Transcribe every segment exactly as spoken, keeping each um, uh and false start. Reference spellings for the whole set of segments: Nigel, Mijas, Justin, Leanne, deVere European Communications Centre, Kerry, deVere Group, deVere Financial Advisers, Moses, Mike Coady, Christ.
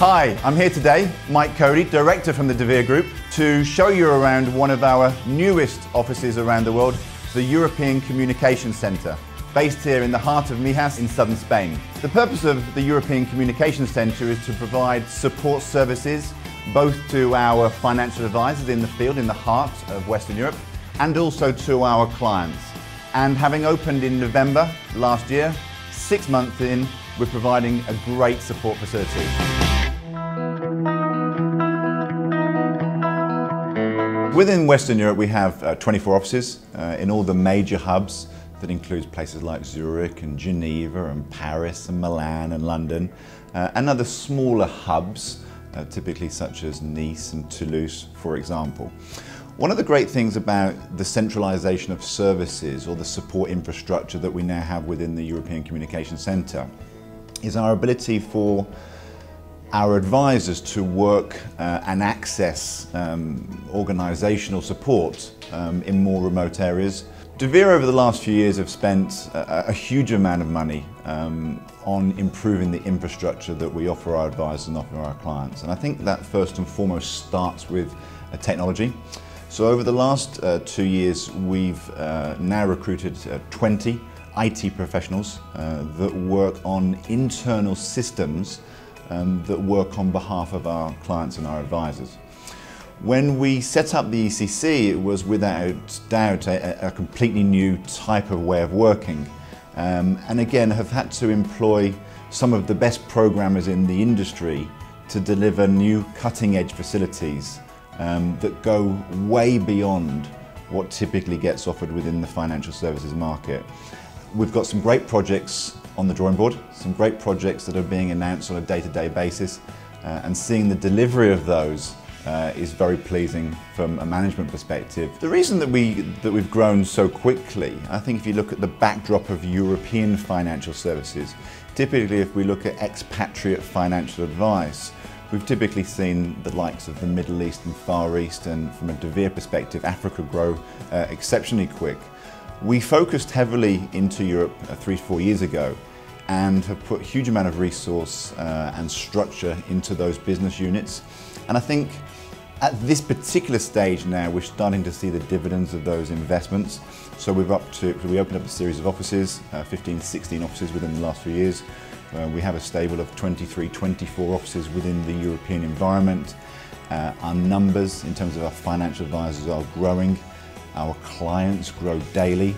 Hi, I'm here today, Mike Coady, Director from the deVere Group, to show you around one of our newest offices around the world, the European Communications Centre, based here in the heart of Mijas in southern Spain. The purpose of the European Communications Centre is to provide support services both to our financial advisors in the field, in the heart of Western Europe, and also to our clients. And having opened in November last year, six months in, we're providing a great support facility. Within Western Europe we have uh, twenty-four offices uh, in all the major hubs. That includes places like Zurich and Geneva and Paris and Milan and London uh, and other smaller hubs, uh, typically such as Nice and Toulouse, for example. One of the great things about the centralisation of services or the support infrastructure that we now have within the European Communications Centre is our ability for our advisors to work uh, and access um, organisational support um, in more remote areas. deVere over the last few years have spent a, a huge amount of money um, on improving the infrastructure that we offer our advisors and offer our clients, and I think that first and foremost starts with uh, technology. So over the last uh, two years we've uh, now recruited uh, twenty I T professionals uh, that work on internal systems Um, that work on behalf of our clients and our advisors. When we set up the E C C, it was without doubt a, a completely new type of way of working, um, and again have had to employ some of the best programmers in the industry to deliver new cutting-edge facilities um, that go way beyond what typically gets offered within the financial services market. We've got some great projects on the drawing board, some great projects that are being announced on a day-to-day basis, uh, and seeing the delivery of those uh, is very pleasing from a management perspective. The reason that, we, that we've grown so quickly, I think if you look at the backdrop of European financial services, typically if we look at expatriate financial advice, we've typically seen the likes of the Middle East and Far East, and from a deVere perspective, Africa grow uh, exceptionally quick. We focused heavily into Europe uh, three to four years ago and have put a huge amount of resource uh, and structure into those business units, and I think at this particular stage now we're starting to see the dividends of those investments. So we've up to, we opened up a series of offices, uh, fifteen, sixteen offices within the last few years. Uh, we have a stable of twenty-three, twenty-four offices within the European environment. Uh, our numbers in terms of our financial advisors are growing. Our clients grow daily,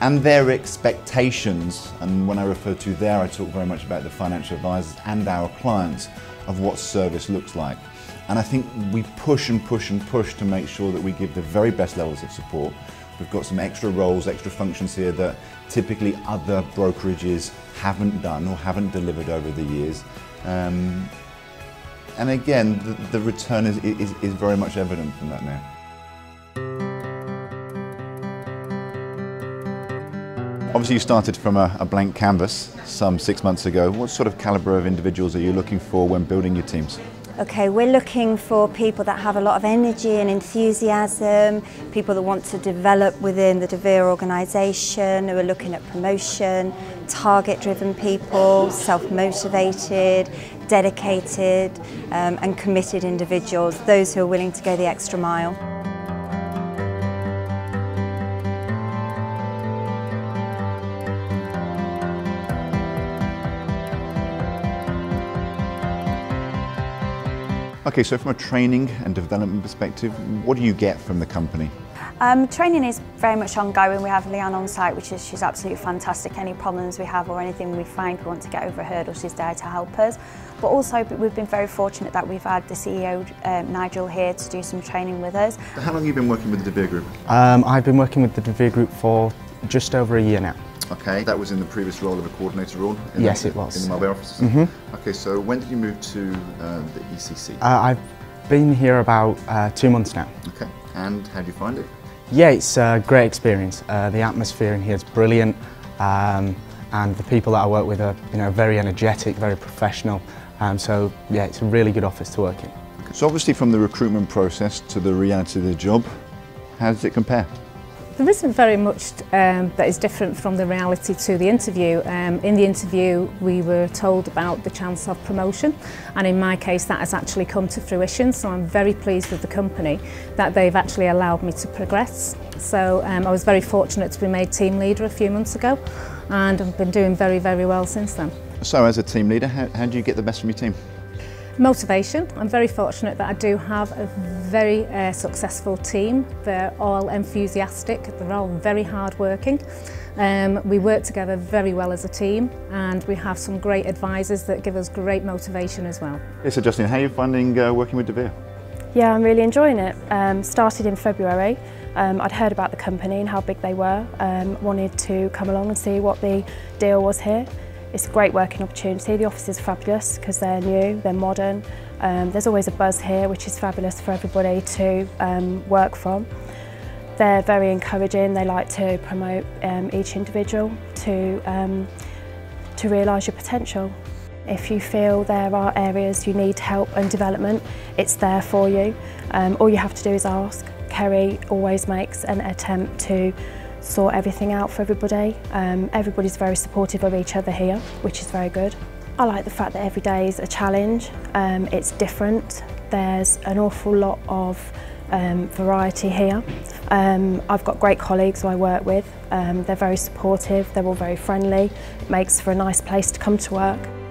and their expectations, and when I refer to there I talk very much about the financial advisors and our clients, of what service looks like. And I think we push and push and push to make sure that we give the very best levels of support. We've got some extra roles, extra functions here that typically other brokerages haven't done or haven't delivered over the years. Um, and again, the, the return is, is, is very much evident from that now. Obviously you started from a, a blank canvas some six months ago. What sort of calibre of individuals are you looking for when building your teams? Okay, we're looking for people that have a lot of energy and enthusiasm, people that want to develop within the deVere organisation, who are looking at promotion, target-driven people, self-motivated, dedicated um, and committed individuals, those who are willing to go the extra mile. Okay, so from a training and development perspective, what do you get from the company? Um, training is very much ongoing. We have Leanne on site, which is she's absolutely fantastic. Any problems we have or anything we find we want to get over a hurdle, she's there to help us. But also we've been very fortunate that we've had the C E O, um, Nigel, here to do some training with us. How long have you been working with the deVere Group? Um, I've been working with the deVere Group for just over a year now. Okay, that was in the previous role of a coordinator role? In yes, the, it was. In the Mobile office? Mm-hmm. Okay, so when did you move to uh, the E C C? Uh, I've been here about uh, two months now. Okay, and how do you find it? Yeah, it's a great experience. Uh, the atmosphere in here is brilliant, um, and the people that I work with are, you know, very energetic, very professional, um, so yeah, it's a really good office to work in. Okay. So obviously from the recruitment process to the reality of the job, how does it compare? There isn't very much um, that is different from the reality to the interview. Um, in the interview we were told about the chance of promotion, and in my case that has actually come to fruition, so I'm very pleased with the company that they've actually allowed me to progress. So um, I was very fortunate to be made team leader a few months ago, and I've been doing very very well since then. So as a team leader, how, how do you get the best from your team? Motivation. I'm very fortunate that I do have a very uh, successful team. They're all enthusiastic, they're all very hard working. Um, we work together very well as a team, and we have some great advisors that give us great motivation as well. Okay, so Justin, how are you finding uh, working with deVere? Yeah, I'm really enjoying it. Um, started in February. Um, I'd heard about the company and how big they were. Um, wanted to come along and see what the deal was here. It's a great working opportunity. The office is fabulous because they're new, they're modern. Um, there's always a buzz here, which is fabulous for everybody to um, work from. They're very encouraging. They like to promote um, each individual to, um, to realise your potential. If you feel there are areas you need help and development, it's there for you. Um, all you have to do is ask. Kerry always makes an attempt to sort everything out for everybody. Um, everybody's very supportive of each other here, which is very good. I like the fact that every day is a challenge. Um, it's different. There's an awful lot of um, variety here. Um, I've got great colleagues who I work with. Um, they're very supportive. They're all very friendly. It makes for a nice place to come to work.